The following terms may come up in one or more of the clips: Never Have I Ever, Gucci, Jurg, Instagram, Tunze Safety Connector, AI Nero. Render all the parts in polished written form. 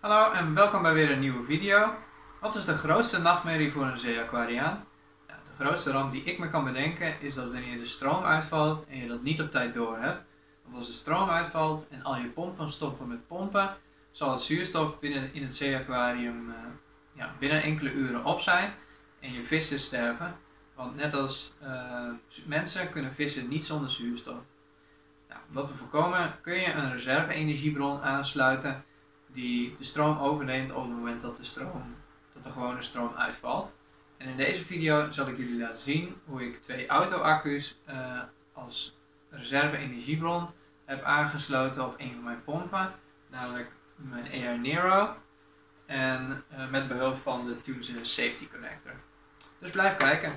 Hallo en welkom bij weer een nieuwe video. Wat is de grootste nachtmerrie voor een zeeaquariaan? Nou, de grootste ramp die ik me kan bedenken is dat wanneer de stroom uitvalt en je dat niet op tijd door hebt. Want als de stroom uitvalt en al je pompen stoppen met pompen, zal het zuurstof in het zeeaquarium binnen enkele uren op zijn en je vissen sterven. Want net als mensen kunnen vissen niet zonder zuurstof. Nou, om dat te voorkomen kun je een reserve-energiebron aansluiten die de stroom overneemt op het moment dat de gewone stroom uitvalt. En in deze video zal ik jullie laten zien hoe ik 2 auto-accu's als reserve-energiebron heb aangesloten op een van mijn pompen, namelijk mijn AI Nero en met behulp van de Tunze Safety Connector. Dus blijf kijken!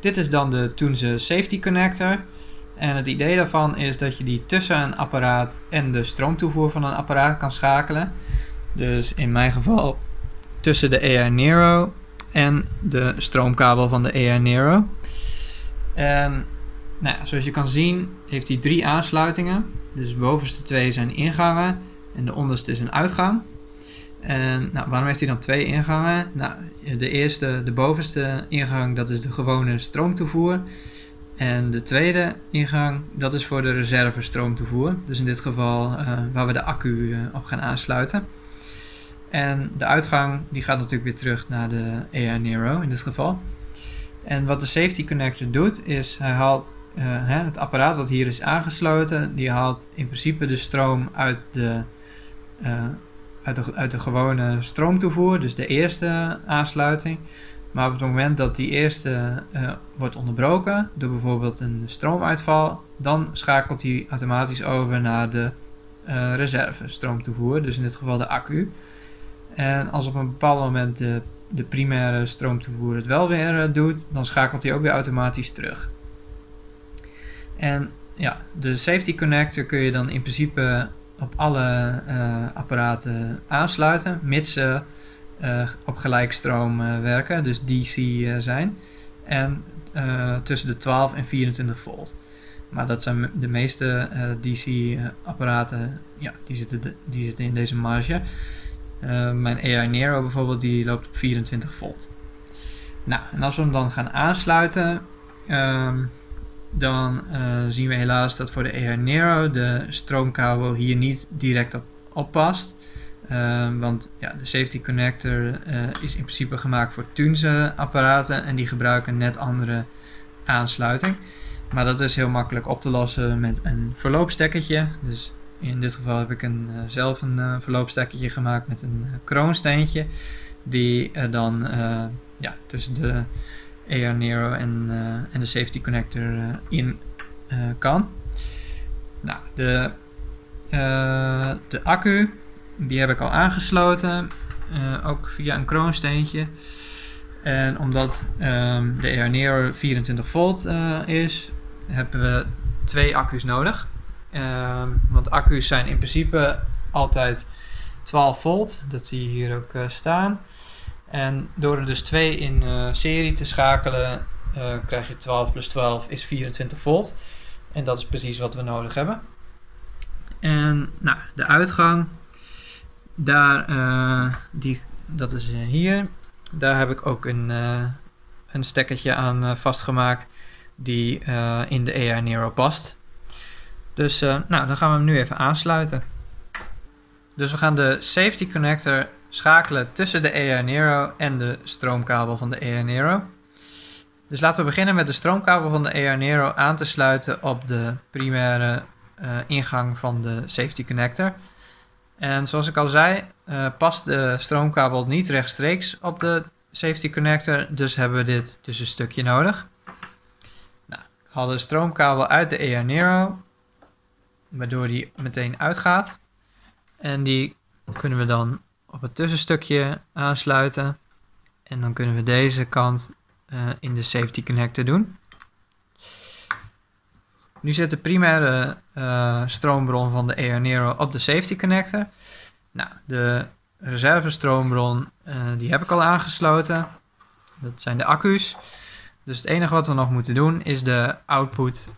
Dit is dan de Tunze Safety Connector en het idee daarvan is dat je die tussen een apparaat en de stroomtoevoer van een apparaat kan schakelen. Dus in mijn geval tussen de AI Nero en de stroomkabel van de AI Nero. En nou ja, zoals je kan zien heeft hij 3 aansluitingen. Dus de bovenste 2 zijn ingangen en de onderste is een uitgang. En nou, waarom heeft hij dan 2 ingangen? Nou, de bovenste ingang, dat is de gewone stroomtoevoer. En de tweede ingang, dat is voor de reserve stroomtoevoer. Dus in dit geval waar we de accu op gaan aansluiten. En de uitgang, die gaat natuurlijk weer terug naar de AI Nero in dit geval. En wat de Safety Connector doet, is hij haalt het apparaat wat hier is aangesloten. Die haalt in principe de stroom uit de gewone stroomtoevoer, dus de eerste aansluiting. Maar op het moment dat die eerste wordt onderbroken door bijvoorbeeld een stroomuitval, dan schakelt hij automatisch over naar de reserve stroomtoevoer, dus in dit geval de accu. En als op een bepaald moment de primaire stroomtoevoer het wel weer doet, dan schakelt hij ook weer automatisch terug. En ja, de Safety Connector kun je dan in principe op alle apparaten aansluiten, mits ze op gelijkstroom werken, dus DC zijn, en tussen de 12 en 24 volt. Maar dat zijn de meeste DC apparaten, ja, die zitten in deze marge. Mijn AI Nero bijvoorbeeld, die loopt op 24 volt. Nou, en als we hem dan gaan aansluiten, dan zien we helaas dat voor de AI Nero de stroomkabel hier niet direct op past. Want ja, de Safety Connector is in principe gemaakt voor Tunze apparaten en die gebruiken net andere aansluiting. Maar dat is heel makkelijk op te lossen met een verloopstekkertje. Dus in dit geval heb ik zelf een verloopstekkertje gemaakt met een kroonsteentje. Die dan tussen de AI Nero en de Safety Connector kan. Nou, de accu, die heb ik al aangesloten, ook via een kroonsteentje. En omdat de AI Nero 24 volt is, hebben we 2 accu's nodig. Want accu's zijn in principe altijd 12 volt, dat zie je hier ook staan. En door er dus 2 in serie te schakelen, krijg je 12 plus 12 is 24 volt. En dat is precies wat we nodig hebben. En nou, de uitgang, dat is hier. Daar heb ik ook een stekkertje aan vastgemaakt die in de AI Nero past. Dus nou, dan gaan we hem nu even aansluiten. Dus we gaan de Safety Connector schakelen tussen de AI Nero en de stroomkabel van de AI Nero. Dus laten we beginnen met de stroomkabel van de AI Nero aan te sluiten op de primaire ingang van de Safety Connector. En zoals ik al zei, past de stroomkabel niet rechtstreeks op de Safety Connector, dus hebben we dit tussenstukje nodig. Nou, ik haal de stroomkabel uit de AI Nero, waardoor die meteen uitgaat. En die kunnen we dan op het tussenstukje aansluiten en dan kunnen we deze kant in de Safety Connector doen. Nu zit de primaire stroombron van de AI Nero op de Safety Connector. Nou, de reservestroombron die heb ik al aangesloten. Dat zijn de accu's. Dus het enige wat we nog moeten doen is de output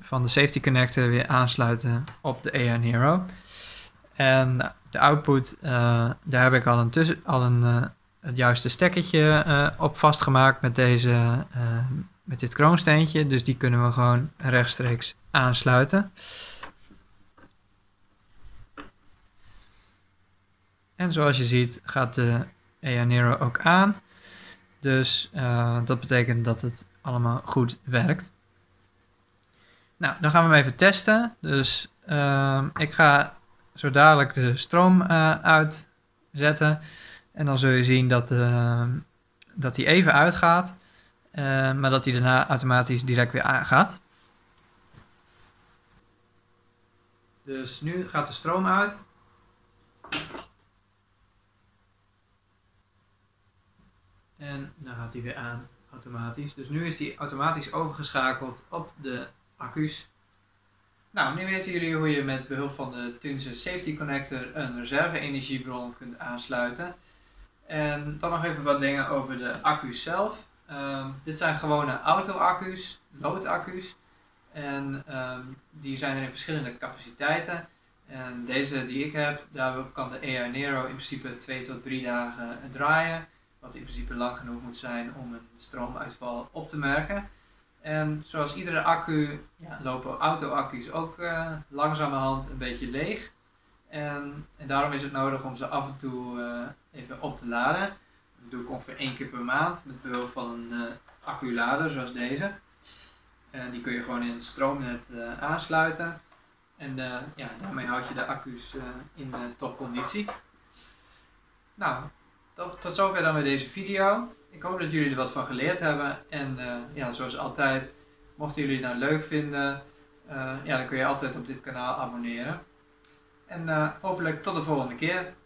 van de Safety Connector weer aansluiten op de AI Nero. En de output, daar heb ik al het juiste stekkertje op vastgemaakt met dit kroonsteentje. Dus die kunnen we gewoon rechtstreeks aansluiten. En zoals je ziet gaat de AI Nero ook aan. Dus dat betekent dat het allemaal goed werkt. Nou, dan gaan we hem even testen. Dus ik ga zo dadelijk de stroom uitzetten. En dan zul je zien dat hij even uitgaat. Maar dat hij daarna automatisch direct weer aangaat. Dus nu gaat de stroom uit. En dan gaat hij weer aan automatisch. Dus nu is hij automatisch overgeschakeld op de accu's. Nou, nu weten jullie hoe je met behulp van de Tunze Safety Connector een reserve-energiebron kunt aansluiten. En dan nog even wat dingen over de accu's zelf. Dit zijn gewone auto-accu's, loodaccu's. En die zijn er in verschillende capaciteiten. En deze die ik heb, daar kan de AI Nero in principe 2 tot 3 dagen draaien. Wat in principe lang genoeg moet zijn om een stroomuitval op te merken. En zoals iedere accu lopen auto-accu's ook langzamerhand een beetje leeg. En daarom is het nodig om ze af en toe even op te laden. Dat doe ik ongeveer 1 keer per maand met behulp van een acculader zoals deze. Die kun je gewoon in het stroomnet aansluiten. En daarmee houd je de accu's in topconditie. Nou, tot zover dan weer deze video. Ik hoop dat jullie er wat van geleerd hebben. En zoals altijd, mochten jullie het nou leuk vinden, dan kun je altijd op dit kanaal abonneren. En hopelijk tot de volgende keer.